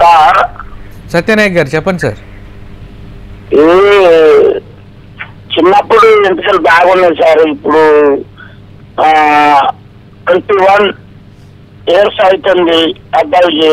Sir Satyanayak గారు చెప్పండి sir. ఏ చిన్నప్పుడు ఎంతకలు బాగున్నాయి సార్, ఇప్పుడు 21 years అవుతుంది అబ్బాయికి,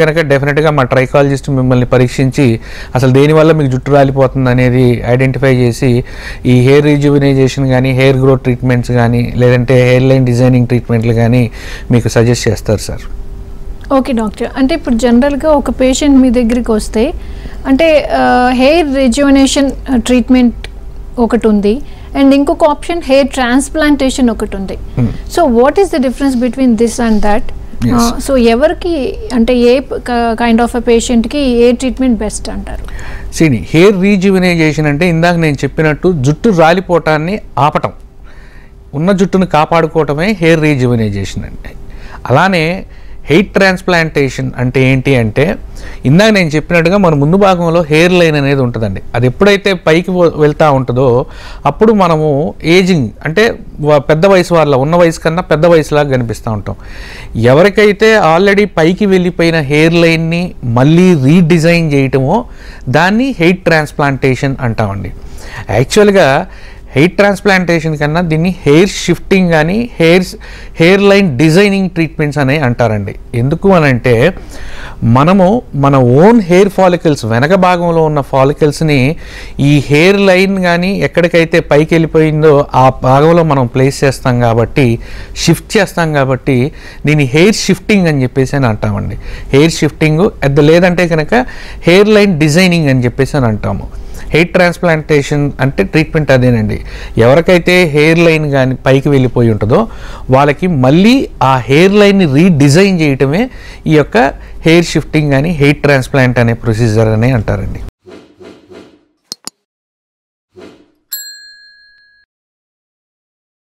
కనుక డెఫినెట్గా మా ట్రైకాలజిస్ట్ మిమ్మల్ని పరీక్షించి అసలు దేనివల్ల మీకు జుట్టు రాలిపోతుంది అనేది ఐడెంటిఫై చేసి ఈ హెయిర్ రిజ్యువినైజేషన్ కానీ, హెయిర్ గ్రోత్ ట్రీట్మెంట్స్ కానీ, లేదంటే హెయిర్ లైన్ డిజైనింగ్ ట్రీట్మెంట్లు కానీ మీకు సజెస్ట్ చేస్తారు సార్. ఓకే డాక్టర్, అంటే ఇప్పుడు జనరల్గా ఒక పేషెంట్ మీ దగ్గరికి వస్తే అంటే హెయిర్ రిజ్యువినేషన్ ట్రీట్మెంట్ ఒకటి ఉంది, అండ్ ఇంకొక ఆప్షన్ హెయిర్ ట్రాన్స్ప్లాంటేషన్ ఒకటి ఉంది. So what is the difference between this and that? So ఎవరికి అంటే ఏ కైండ్ ఆఫ్ పేషెంట్కి ఏ ట్రీట్మెంట్ బెస్ట్ అంటారు? సినీ హెయిర్ రీజ్యువినైజేషన్ అంటే ఇందాక నేను చెప్పినట్టు జుట్టు రాలిపోవటాన్ని ఆపటం, ఉన్న జుట్టును కాపాడుకోవటమే హెయిర్ రీజ్యువినైజేషన్ అంటే. అలానే హెయిర్ ట్రాన్స్ప్లాంటేషన్ అంటే ఏంటి అంటే ఇందాక నేను చెప్పినట్టుగా మన ముందు భాగంలో హెయిర్ లైన్ అనేది ఉంటుందండి. అది ఎప్పుడైతే పైకి వెళ్తూ ఉంటుందో అప్పుడు మనము ఏజింగ్ అంటే పెద్ద వయసు వాళ్ళ, ఉన్న వయసు కన్నా పెద్ద వయసులాగా కనిపిస్తూ ఉంటాం. ఎవరికైతే ఆల్రెడీ పైకి వెళ్ళిపోయిన హెయిర్ లైన్ని మళ్ళీ రీడిజైన్ చేయటమో దాన్ని హెయిర్ ట్రాన్స్ప్లాంటేషన్ అంటామండి. యాక్చువల్గా హెయిర్ ట్రాన్స్ప్లాంటేషన్ కన్నా దీన్ని హెయిర్ షిఫ్టింగ్ కానీ, హెయిర్ లైన్ డిజైనింగ్ ట్రీట్మెంట్స్ అనేవి అంటారండి. ఎందుకు అని అంటే మనము మన ఓన్ హెయిర్ ఫాలికల్స్, వెనక భాగంలో ఉన్న ఫాలికల్స్ని ఈ హెయిర్ లైన్ కానీ ఎక్కడికైతే పైకి వెళ్ళిపోయిందో ఆ భాగంలో మనం ప్లేస్ చేస్తాం కాబట్టి, షిఫ్ట్ చేస్తాం కాబట్టి దీన్ని హెయిర్ షిఫ్టింగ్ అని చెప్పేసి అని అంటామండి. హెయిర్ షిఫ్టింగ్ అది లేదంటే కనుక హెయిర్ లైన్ డిజైనింగ్ అని చెప్పేసి అని అంటాము. హెయిర్ ట్రాన్స్ప్లాంటేషన్ అంటే ట్రీట్మెంట్ అదేనండి. ఎవరికైతే హెయిర్ లైన్ కానీ పైకి వెళ్ళిపోయి ఉంటుందో వాళ్ళకి మళ్ళీ ఆ హెయిర్ లైన్ని రీడిజైన్ చేయటమే ఈ యొక్క హెయిర్ షిఫ్టింగ్ కానీ హెయిర్ ట్రాన్స్ప్లాంట్ అనే ప్రొసీజర్ అని అంటారండి.